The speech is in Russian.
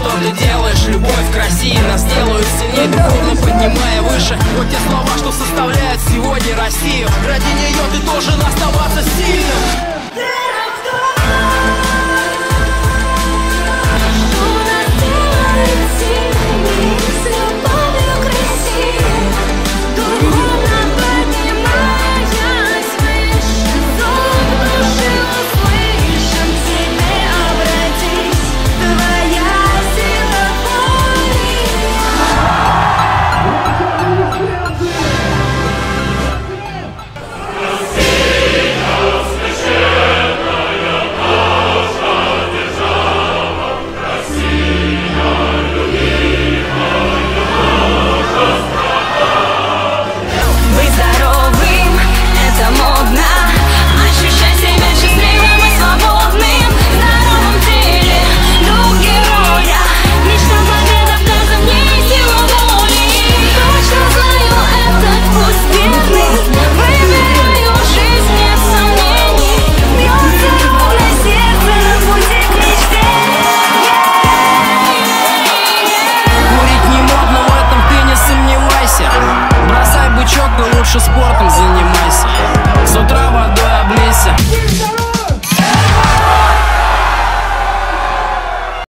что ты делаешь, любовь к России нас делают сильнее, духовно поднимая выше. Вот те слова, что составляют сегодня Россию. Ради нее ты должен оставаться сильным.